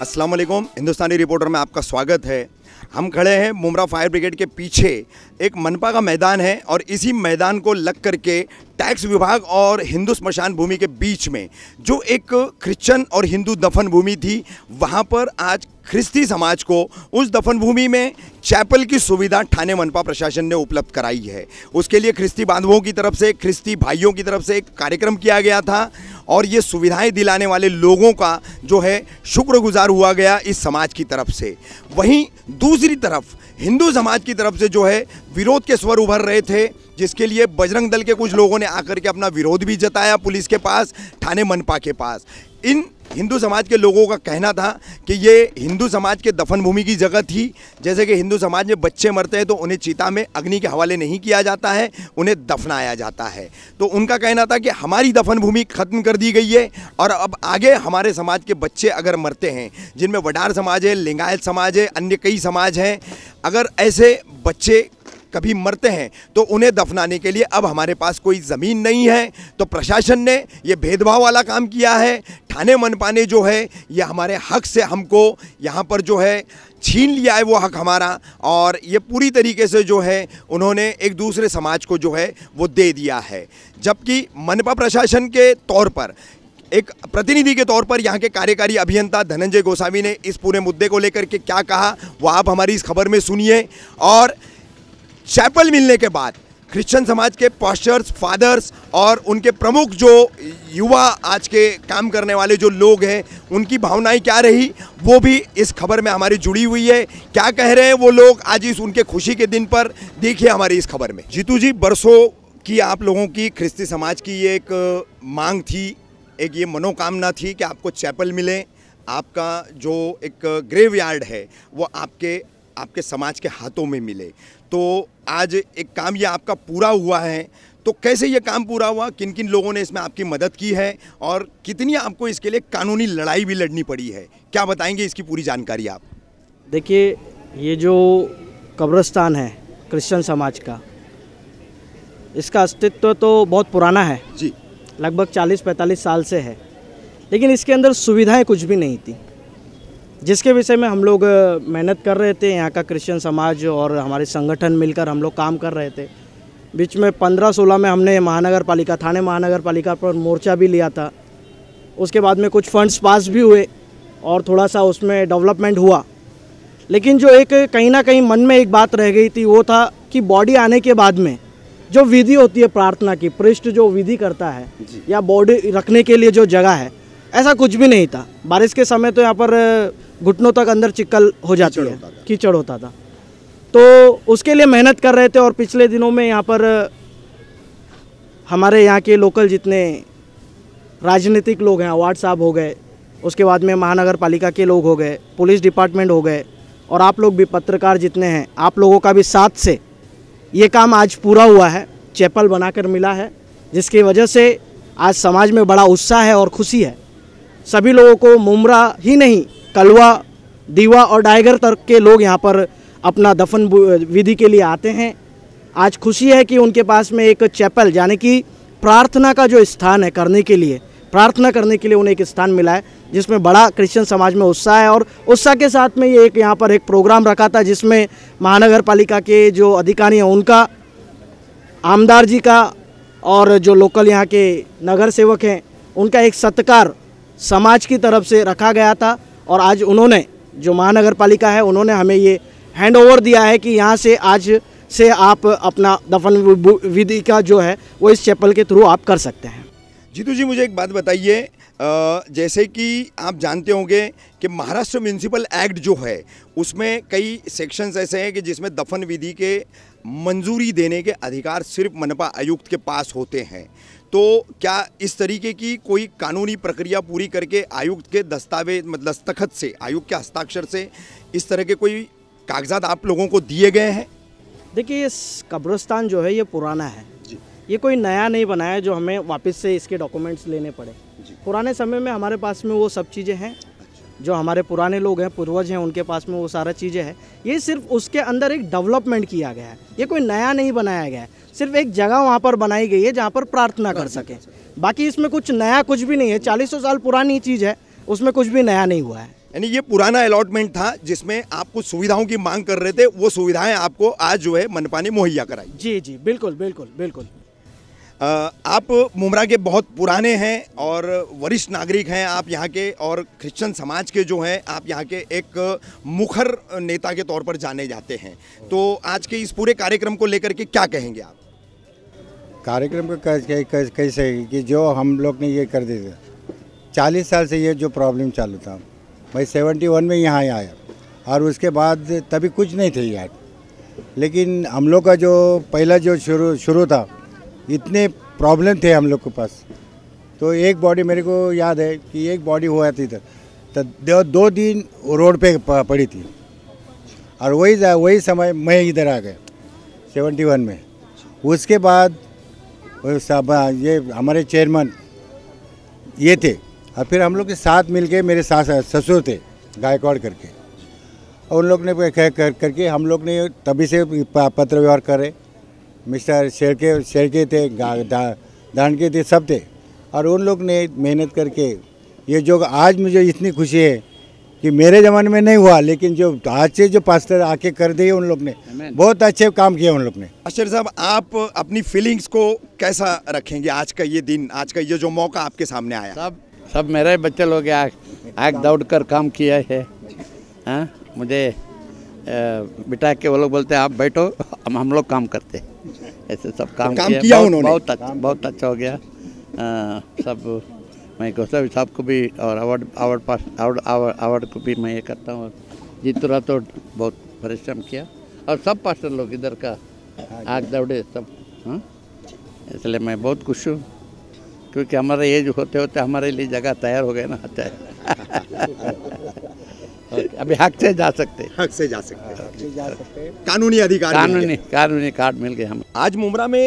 अस्सलाम वालेकुम, हिंदुस्तानी रिपोर्टर में आपका स्वागत है। हम खड़े हैं मुंब्रा फायर ब्रिगेड के पीछे एक मनपा का मैदान है और इसी मैदान को लग करके टैक्स विभाग और हिंदू स्मशान भूमि के बीच में जो एक क्रिश्चियन और हिंदू दफन भूमि थी, वहाँ पर आज ख्रिस्ती समाज को उस दफन भूमि में चैपल की सुविधा ठाणे मनपा प्रशासन ने उपलब्ध कराई है। उसके लिए ख्रिस्ती बांधवों की तरफ से, ख्रिस्ती भाइयों की तरफ से एक कार्यक्रम किया गया था और ये सुविधाएं दिलाने वाले लोगों का जो है शुक्रगुजार हुआ गया इस समाज की तरफ से। वहीं दूसरी तरफ हिंदू समाज की तरफ से जो है विरोध के स्वर उभर रहे थे, जिसके लिए बजरंग दल के कुछ लोगों ने आकर के अपना विरोध भी जताया पुलिस के पास, ठाणे मनपा के पास। इन हिंदू समाज के लोगों का कहना था कि ये हिंदू समाज के दफन भूमि की जगह थी। जैसे कि हिंदू समाज में बच्चे मरते हैं तो उन्हें चिता में अग्नि के हवाले नहीं किया जाता है, उन्हें दफनाया जाता है। तो उनका कहना था कि हमारी दफन भूमि खत्म कर दी गई है और अब आगे हमारे समाज के बच्चे अगर मरते हैं, जिनमें वडार समाज है, लिंगायत समाज है, अन्य कई समाज हैं, अगर ऐसे बच्चे कभी मरते हैं तो उन्हें दफनाने के लिए अब हमारे पास कोई ज़मीन नहीं है। तो प्रशासन ने ये भेदभाव वाला काम किया है। ठाणे मनपा ने जो है ये हमारे हक से हमको यहाँ पर जो है छीन लिया है वो हक हमारा, और ये पूरी तरीके से जो है उन्होंने एक दूसरे समाज को जो है वो दे दिया है। जबकि मनपा प्रशासन के तौर पर एक प्रतिनिधि के तौर पर यहाँ के कार्यकारी अभियंता धनंजय गोसावी ने इस पूरे मुद्दे को लेकर के क्या कहा वो आप हमारी इस खबर में सुनिए। और चैपल मिलने के बाद क्रिश्चियन समाज के पास्टर्स, फादर्स और उनके प्रमुख जो युवा आज के काम करने वाले जो लोग हैं, उनकी भावनाएं क्या रही वो भी इस खबर में हमारी जुड़ी हुई है। क्या कह रहे हैं वो लोग आज इस उनके खुशी के दिन पर, देखिए हमारी इस खबर में। जीतू जी, बरसों की आप लोगों की ख्रिस्ती समाज की ये एक मांग थी, एक ये मनोकामना थी कि आपको चैपल मिले, आपका जो एक ग्रेव यार्ड है वो आपके समाज के हाथों में मिले। तो आज एक काम ये आपका पूरा हुआ है, तो कैसे ये काम पूरा हुआ, किन किन लोगों ने इसमें आपकी मदद की है और कितनी आपको इसके लिए कानूनी लड़ाई भी लड़नी पड़ी है, क्या बताएंगे इसकी पूरी जानकारी आप? देखिए, ये जो कब्रिस्तान है क्रिश्चियन समाज का, इसका अस्तित्व तो बहुत पुराना है जी, लगभग 40-45 साल से है, लेकिन इसके अंदर सुविधाएँ कुछ भी नहीं थी, जिसके विषय में हम लोग मेहनत कर रहे थे। यहाँ का क्रिश्चियन समाज और हमारे संगठन मिलकर हम लोग काम कर रहे थे। बीच में 15-16 में हमने महानगर पालिका, ठाणे महानगर पालिका पर मोर्चा भी लिया था। उसके बाद में कुछ फंड्स पास भी हुए और थोड़ा सा उसमें डेवलपमेंट हुआ, लेकिन जो एक कहीं ना कहीं मन में एक बात रह गई थी वो था कि बॉडी आने के बाद में जो विधि होती है प्रार्थना की, पृष्ठ जो विधि करता है या बॉडी रखने के लिए जो जगह है, ऐसा कुछ भी नहीं था। बारिश के समय तो यहाँ पर घुटनों तक अंदर चिक्कल हो जाती है, कीचड़ होता था। तो उसके लिए मेहनत कर रहे थे और पिछले दिनों में यहाँ पर हमारे यहाँ के लोकल जितने राजनीतिक लोग हैं, वार्ड साहब हो गए, उसके बाद में महानगर पालिका के लोग हो गए, पुलिस डिपार्टमेंट हो गए, और आप लोग भी पत्रकार जितने हैं, आप लोगों का भी साथ से ये काम आज पूरा हुआ है, चैपल बनाकर मिला है, जिसकी वजह से आज समाज में बड़ा उत्साह है और खुशी है। सभी लोगों को मुंब्रा ही नहीं, कलवा, दीवा और डायगर तक के लोग यहाँ पर अपना दफन विधि के लिए आते हैं। आज खुशी है कि उनके पास में एक चैपल, यानी कि प्रार्थना का जो स्थान है करने के लिए, प्रार्थना करने के लिए उन्हें एक स्थान मिला है, जिसमें बड़ा क्रिश्चियन समाज में उत्साह है। और उत्साह के साथ में ये एक यहाँ पर एक प्रोग्राम रखा था, जिसमें महानगर पालिका के जो अधिकारी हैं उनका, आमदार जी का, और जो लोकल यहाँ के नगर सेवक हैं उनका एक सत्कार समाज की तरफ से रखा गया था। और आज उन्होंने, जो महानगर पालिका है, उन्होंने हमें ये हैंड ओवर दिया है कि यहाँ से आज से आप अपना दफन विधि का जो है वो इस चैपल के थ्रू आप कर सकते हैं। जीतू जी, मुझे एक बात बताइए, जैसे कि आप जानते होंगे कि महाराष्ट्र म्युनिसिपल एक्ट जो है उसमें कई सेक्शंस ऐसे हैं कि जिसमें दफन विधि के मंजूरी देने के अधिकार सिर्फ मनपा आयुक्त के पास होते हैं। तो क्या इस तरीके की कोई कानूनी प्रक्रिया पूरी करके आयुक्त के दस्तावेज, मतलब दस्तखत से, आयुक्त के हस्ताक्षर से इस तरह के कोई कागजात आप लोगों को दिए गए हैं? देखिए, इस कब्रिस्तान जो है ये पुराना है, ये कोई नया नहीं बनाया जो हमें वापस से इसके डॉक्यूमेंट्स लेने पड़े। पुराने समय में हमारे पास में वो सब चीज़ें हैं, जो हमारे पुराने लोग हैं, पूर्वज हैं, उनके पास में वो सारा चीज़ें हैं। ये सिर्फ उसके अंदर एक डेवलपमेंट किया गया है, ये कोई नया नहीं बनाया गया है। सिर्फ एक जगह वहाँ पर बनाई गई है जहाँ पर प्रार्थना कर सकें, बाकी इसमें कुछ नया कुछ भी नहीं है। 400 साल पुरानी चीज़ है, उसमें कुछ भी नया नहीं हुआ है। यानी ये पुराना अलॉटमेंट था जिसमें आप कुछ सुविधाओं की मांग कर रहे थे, वो सुविधाएं आपको आज जो है मनपा ने मुहैया कराई। जी जी बिल्कुल बिल्कुल बिल्कुल। आप मुंब्रा के बहुत पुराने हैं और वरिष्ठ नागरिक हैं आप यहाँ के, और क्रिश्चियन समाज के जो हैं आप यहाँ के एक मुखर नेता के तौर पर जाने जाते हैं, तो आज के इस पूरे कार्यक्रम को लेकर के क्या कहेंगे आप? कार्यक्रम का कैसे कि जो हम लोग ने ये कर दिया 40 साल से ये जो प्रॉब्लम चालू था, मैं 71 में यहाँ आया और उसके बाद तभी कुछ नहीं थे यार, लेकिन हम लोग का जो पहला जो शुरू था इतने प्रॉब्लम थे हम लोग के पास। तो एक बॉडी मेरे को याद है कि एक बॉडी हुआ थी तो 2 दिन रोड पे पड़ी थी और वही समय मैं इधर आ गया 71 में। उसके बाद ये हमारे चेयरमैन ये थे और फिर हम लोग के साथ मिलके मेरे सास ससुर थे गायकवाड़ करके, और उन लोग ने करके हम लोग ने तभी से पत्र व्यवहार करे। मिस्टर शेरके थे, दान के थे, सब थे, और उन लोग ने मेहनत करके ये जो आज मुझे इतनी खुशी है कि मेरे ज़माने में नहीं हुआ, लेकिन जो आज से जो पास्टर आके कर दिए उन लोग ने बहुत अच्छे काम किए उन लोग ने। आश्चर्य साहब, आप अपनी फीलिंग्स को कैसा रखेंगे आज का ये दिन, आज का ये जो मौका आपके सामने आया? सब मेरा ही बच्चे लोग आग दौड़ कर काम किया है। मुझे बिठा के वो लोग बोलते हैं आप बैठो, हम लोग काम करते, ऐसे सब काम किया उन्होंने। बहुत अच्छा हो गया। सब मैं गोसावी साहब को भी और अवार्ड को भी मैं ये करता हूँ। जीतूरा तो बहुत परिश्रम किया और सब पास्टर लोग इधर का आग दौड़े सब, इसलिए मैं बहुत खुश हूँ क्योंकि हमारा एज होते होते हमारे लिए जगह तैयार हो गया ना। अच्छा अभी हक से जा सकते कानूनी अधिकार, कानूनी कार्ड मिल गए हम। आज मुंब्रा में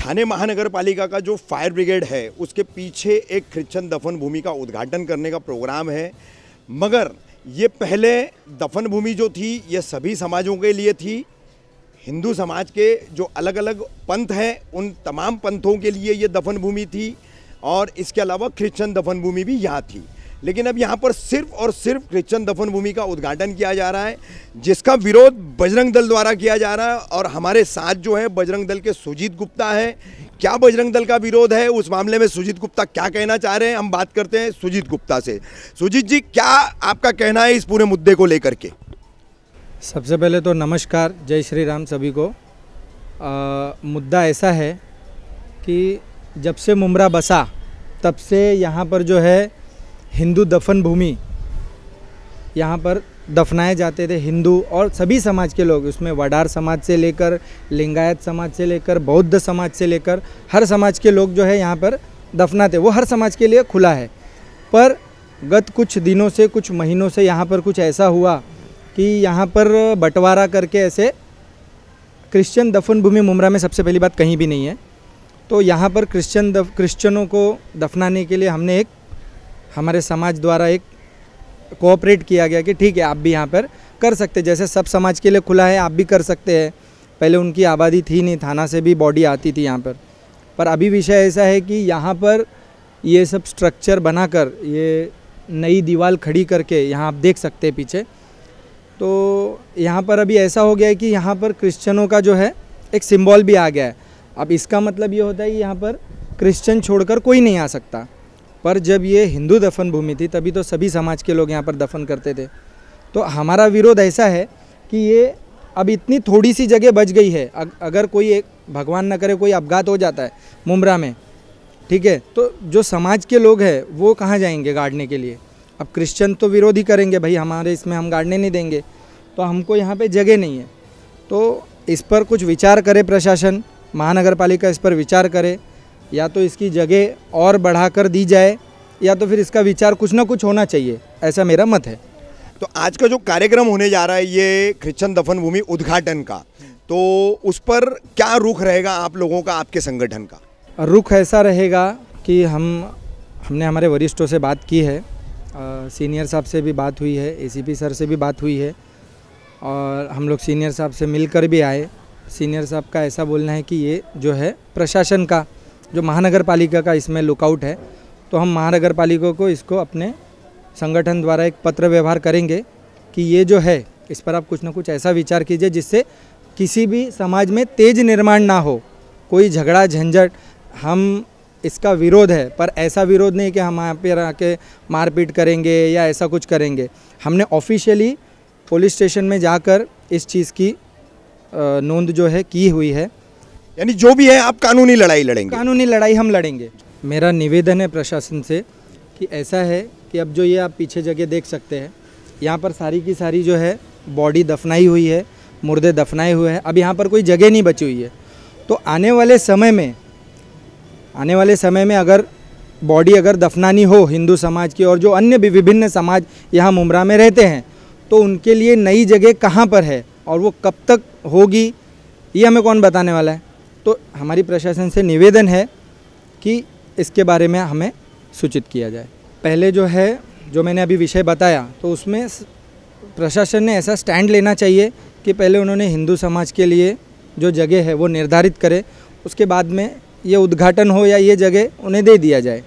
ठाणे महानगर पालिका का जो फायर ब्रिगेड है उसके पीछे एक क्रिश्चियन दफन भूमि का उद्घाटन करने का प्रोग्राम है, मगर ये पहले दफन भूमि जो थी ये सभी समाजों के लिए थी। हिंदू समाज के जो अलग अलग पंथ हैं उन तमाम पंथों के लिए ये दफन भूमि थी, और इसके अलावा क्रिश्चियन दफन भूमि भी यहाँ थी। लेकिन अब यहाँ पर सिर्फ और सिर्फ क्रिश्चियन दफन भूमि का उद्घाटन किया जा रहा है, जिसका विरोध बजरंग दल द्वारा किया जा रहा है। और हमारे साथ जो है बजरंग दल के सुजीत गुप्ता है। क्या बजरंग दल का विरोध है उस मामले में सुजीत गुप्ता क्या कहना चाह रहे हैं, हम बात करते हैं सुजीत गुप्ता से। सुजीत जी, क्या आपका कहना है इस पूरे मुद्दे को लेकर के? सबसे पहले तो नमस्कार, जय श्री राम सभी को। मुद्दा ऐसा है कि जब से मुंब्रा बसा तब से यहाँ पर जो है हिंदू दफन भूमि यहाँ पर दफनाए जाते थे हिंदू और सभी समाज के लोग, उसमें वडार समाज से लेकर लिंगायत समाज से लेकर बौद्ध समाज से लेकर हर समाज के लोग जो है यहाँ पर दफनाते, वो हर समाज के लिए खुला है। पर गत कुछ दिनों से, कुछ महीनों से यहाँ पर कुछ ऐसा हुआ कि यहाँ पर बंटवारा करके ऐसे क्रिश्चियन दफन भूमि मुंब्रा में सबसे पहली बात कहीं भी नहीं है, तो यहाँ पर क्रिश्चियनों को दफनाने के लिए हमने हमारे समाज द्वारा एक कोऑपरेट किया गया कि ठीक है आप भी यहाँ पर कर सकते, जैसे सब समाज के लिए खुला है आप भी कर सकते हैं। पहले उनकी आबादी थी नहीं, थाना से भी बॉडी आती थी यहाँ पर अभी विषय ऐसा है कि यहाँ पर ये सब स्ट्रक्चर बनाकर ये नई दीवार खड़ी करके यहाँ आप देख सकते हैं पीछे, तो यहाँ पर अभी ऐसा हो गया है कि यहाँ पर क्रिश्चियनों का जो है एक सिंबल भी आ गया है। अब इसका मतलब ये होता है कि यहाँ पर क्रिश्चियन छोड़कर कोई नहीं आ सकता, पर जब ये हिंदू दफन भूमि थी तभी तो सभी समाज के लोग यहाँ पर दफन करते थे। तो हमारा विरोध ऐसा है कि ये अब इतनी थोड़ी सी जगह बच गई है, अगर कोई एक भगवान ना करे कोई अपघात हो जाता है मुंब्रा में, ठीक है, तो जो समाज के लोग हैं वो कहाँ जाएंगे गाड़ने के लिए? अब क्रिश्चियन तो विरोध ही करेंगे, भाई हमारे इसमें हम गाड़ने नहीं देंगे, तो हमको यहाँ पे जगह नहीं है। तो इस पर कुछ विचार करे प्रशासन, महानगर पालिका इस पर विचार करे, या तो इसकी जगह और बढ़ा कर दी जाए या तो फिर इसका विचार कुछ ना कुछ होना चाहिए, ऐसा मेरा मत है। तो आज का जो कार्यक्रम होने जा रहा है ये क्रिश्चियन दफन भूमि उद्घाटन का, तो उस पर क्या रुख रहेगा आप लोगों का, आपके संगठन का? रुख ऐसा रहेगा कि हमने हमारे वरिष्ठों से बात की है, सीनियर साहब से भी बात हुई है, एसीपी सर से भी बात हुई है, और हम लोग सीनियर साहब से मिलकर भी आए। सीनियर साहब का ऐसा बोलना है कि ये जो है प्रशासन का, जो महानगर पालिका का इसमें लुकआउट है, तो हम महानगर पालिका को इसको अपने संगठन द्वारा एक पत्र व्यवहार करेंगे कि ये जो है इस पर आप कुछ ना कुछ ऐसा विचार कीजिए जिससे किसी भी समाज में तेज निर्माण ना हो, कोई झगड़ा झंझट। हम इसका विरोध है पर ऐसा विरोध नहीं कि हम यहाँ पर आके मारपीट करेंगे या ऐसा कुछ करेंगे। हमने ऑफिशियली पुलिस स्टेशन में जाकर इस चीज़ की नोंद जो है की हुई है। यानी जो भी है आप कानूनी लड़ाई लड़ेंगे? कानूनी लड़ाई हम लड़ेंगे। मेरा निवेदन है प्रशासन से कि ऐसा है कि अब जो ये आप पीछे जगह देख सकते हैं, यहाँ पर सारी की सारी जो है बॉडी दफनाई हुई है, मुर्दे दफनाए हुए हैं, अब यहाँ पर कोई जगह नहीं बची हुई है। तो आने वाले समय में अगर बॉडी अगर दफनानी हो हिंदू समाज की और जो अन्य भी विभिन्न समाज यहाँ मुंब्रा में रहते हैं, तो उनके लिए नई जगह कहाँ पर है और वो कब तक होगी ये हमें कौन बताने वाला है। तो हमारी प्रशासन से निवेदन है कि इसके बारे में हमें सूचित किया जाए। पहले जो है जो मैंने अभी विषय बताया तो उसमें प्रशासन ने ऐसा स्टैंड लेना चाहिए कि पहले उन्होंने हिंदू समाज के लिए जो जगह है वो निर्धारित करे, उसके बाद में ये उद्घाटन हो या ये जगह उन्हें दे दिया जाए।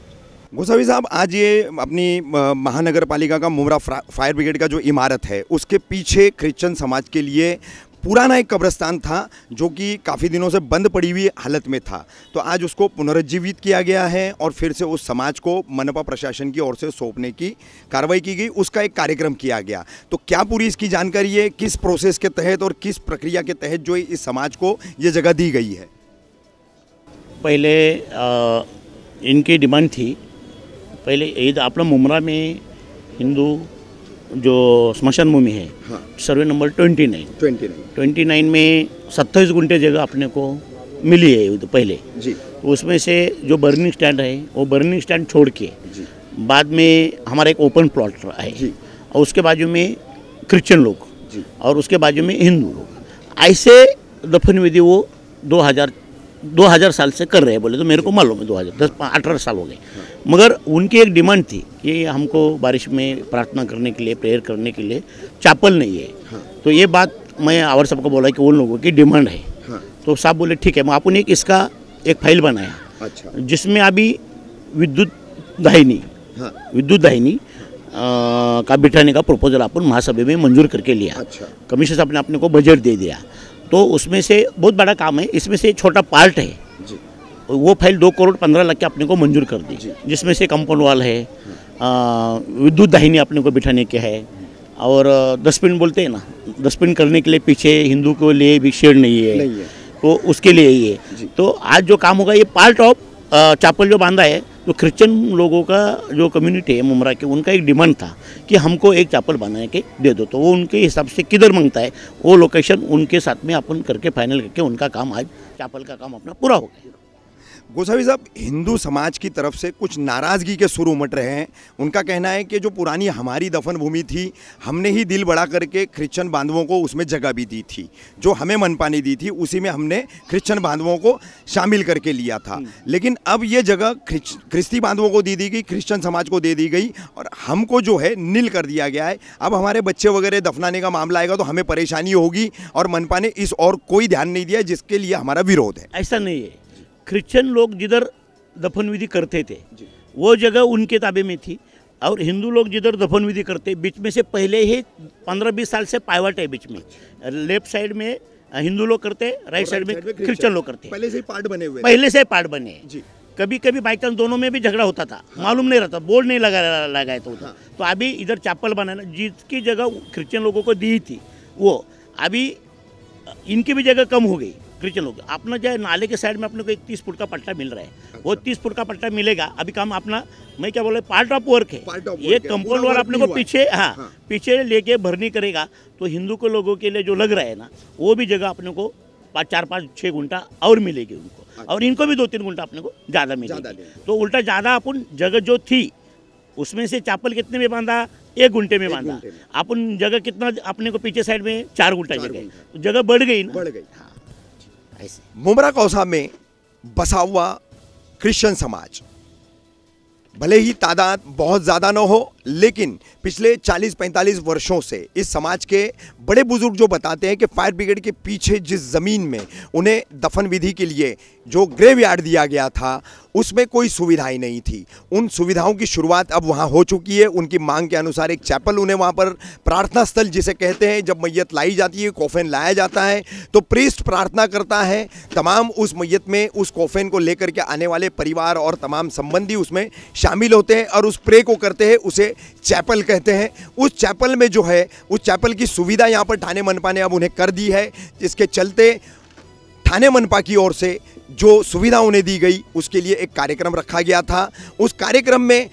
गोसावी साहब, आज ये अपनी महानगर पालिका का मुंब्रा फायर ब्रिगेड का जो इमारत है उसके पीछे क्रिश्चियन समाज के लिए पुराना एक कब्रिस्तान था जो कि काफ़ी दिनों से बंद पड़ी हुई हालत में था, तो आज उसको पुनरुज्जीवित किया गया है और फिर से उस समाज को मनपा प्रशासन की ओर से सौंपने की कार्रवाई की गई, उसका एक कार्यक्रम किया गया। तो क्या पूरी इसकी जानकारी है, किस प्रोसेस के तहत और किस प्रक्रिया के तहत जो इस समाज को ये जगह दी गई है? पहले इनकी डिमांड थी, पहले ईद आपला मुंब्रा में हिंदू जो स्मशान भूमि है, हाँ। सर्वे नंबर 29 में 27 घंटे जगह अपने को मिली है पहले जी। उसमें से जो बर्निंग स्टैंड है वो बर्निंग स्टैंड छोड़ के बाद में हमारा एक ओपन प्लॉट है जी। और उसके बाजू में क्रिश्चियन लोग और उसके बाजू में हिंदू लोग ऐसे दफन विधि वो 2000 साल से कर रहे हैं। बोले तो मेरे को मालूम है 2010-18 साल हो गए, मगर उनकी एक डिमांड थी कि हमको बारिश में प्रार्थना करने के लिए, प्रेयर करने के लिए चापल नहीं है। हाँ। तो ये बात मैं आवर साहब को बोला कि उन लोगों की डिमांड है। हाँ। तो साहब बोले ठीक है, मैं आपने एक इसका एक फाइल बनाया। अच्छा। जिसमें अभी विद्युत दाहिनी का बिठाने का प्रपोजल अपन महासभा में मंजूर करके लिया। अच्छा। कमिश्नर साहब ने अपने को बजट दे दिया, तो उसमें से बहुत बड़ा काम है, इसमें से छोटा पार्ट है जी। वो फाइल 2,15 करोड़ के अपने को मंजूर कर दी, जिसमें से कंपाउंड वाल है, विद्युत दाहिनी अपने को बिठाने के है और डस्टबिन बोलते हैं ना, डस्टबिन करने के लिए पीछे हिंदू के लिए भी शेड नहीं है। तो उसके लिए ये तो आज जो काम होगा ये पार्ट ऑफ चापल जो बांधा है, तो क्रिश्चियन लोगों का जो कम्युनिटी है मुंब्रा के, उनका एक डिमांड था कि हमको एक चापल बना के दे दो। तो वो उनके हिसाब से किधर मांगता है वो लोकेशन उनके साथ में अपन करके फाइनल करके उनका काम, आज चापल का काम अपना पूरा हो गया। गोसावी साहब, हिंदू समाज की तरफ से कुछ नाराज़गी के सुर उमट रहे हैं। उनका कहना है कि जो पुरानी हमारी दफन भूमि थी, हमने ही दिल बड़ा करके क्रिश्चियन बांधवों को उसमें जगह भी दी थी, जो हमें मनपा नहीं दी थी उसी में हमने क्रिश्चियन बांधवों को शामिल करके लिया था, लेकिन अब ये जगह ख्रिस्ती बांधवों को दे दी गई, क्रिश्चियन समाज को दे दी गई और हमको जो है नील कर दिया गया है। अब हमारे बच्चे वगैरह दफनाने का मामला आएगा तो हमें परेशानी होगी और मनपा ने इस और कोई ध्यान नहीं दिया, जिसके लिए हमारा विरोध है। ऐसा नहीं है, क्रिश्चियन लोग जिधर दफन विधि करते थे वो जगह उनके ताबे में थी और हिंदू लोग जिधर दफन विधि करते, बीच में से पहले ही 15-20 साल से पाइवट है, बीच में लेफ्ट साइड में हिंदू लोग करते, राइट साइड में क्रिश्चियन लोग करते, पहले से पार्ट बने। कभी कभी बाई चांस दोनों में भी झगड़ा होता था, मालूम नहीं रहता, बोर्ड नहीं लगाया तो होता। तो अभी इधर चापल बनाना जिसकी जगह क्रिश्चियन लोगों को दी थी वो अभी इनकी भी जगह कम हो गई। क्रिश्चियन लोग अपना जो नाले के साइड में अपने को एक 30 फुट का पट्टा मिल रहा है। अच्छा। वो 30 फुट का पट्टा मिलेगा। अभी काम अपना मैं क्या बोला, पार्ट ऑफ वर्क है, ये कंपाउंड वाला अपने को पीछे पीछे लेके भरनी करेगा। तो हिंदू के लोगों के लिए जो लग रहा है ना, वो भी जगह अपने को 4-5-6 घंटा और मिलेगी उनको। अच्छा। और इनको भी 2-3 घंटा अपने को ज़्यादा मिलेगी। तो उल्टा ज़्यादा अपन जगह जो थी उसमें से चापल कितने में बांधा, 1 घंटे में बांधा, अपन जगह कितना अपने को पीछे साइड में 4 घंटा जगह, जगह बढ़ गई। मुंब्रा कौसा में बसा हुआ क्रिश्चियन समाज भले ही तादाद बहुत ज़्यादा न हो, लेकिन पिछले 40-45 वर्षों से इस समाज के बड़े बुजुर्ग जो बताते हैं कि फायर ब्रिगेड के पीछे जिस ज़मीन में उन्हें दफन विधि के लिए जो ग्रेव यार्ड दिया गया था उसमें कोई सुविधाएं नहीं थी। उन सुविधाओं की शुरुआत अब वहाँ हो चुकी है। उनकी मांग के अनुसार एक चैपल, उन्हें वहाँ पर प्रार्थना स्थल जिसे कहते हैं, जब मैयत लाई जाती है, कोफिन लाया जाता है तो प्रीस्ट प्रार्थना करता है, तमाम उस मैयत में उस कोफिन को लेकर के आने वाले परिवार और तमाम संबंधी उसमें शामिल होते हैं और उस प्रे को करते हैं, उसे चैपल कहते हैं। उस चैपल में जो है, उस चैपल की सुविधा यहाँ पर ठाणे मनपा ने अब उन्हें कर दी है, जिसके चलते ठाणे मनपा की ओर से जो सुविधा उन्हें दी गई उसके लिए एक कार्यक्रम रखा गया था। उस कार्यक्रम में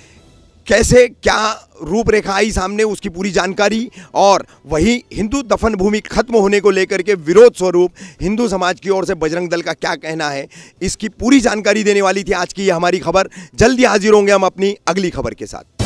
कैसे क्या रूपरेखा आई सामने, उसकी पूरी जानकारी, और वही हिंदू दफन भूमि खत्म होने को लेकर के विरोध स्वरूप हिंदू समाज की ओर से बजरंग दल का क्या कहना है, इसकी पूरी जानकारी देने वाली थी आज की हमारी खबर। जल्दी हाजिर होंगे हम अपनी अगली खबर के साथ।